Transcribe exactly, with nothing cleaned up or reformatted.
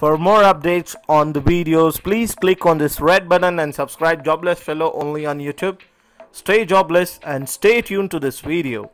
For more updates on the videos, please click on this red button and subscribe Jobless Fellow only on YouTube. Stay jobless and stay tuned to this video.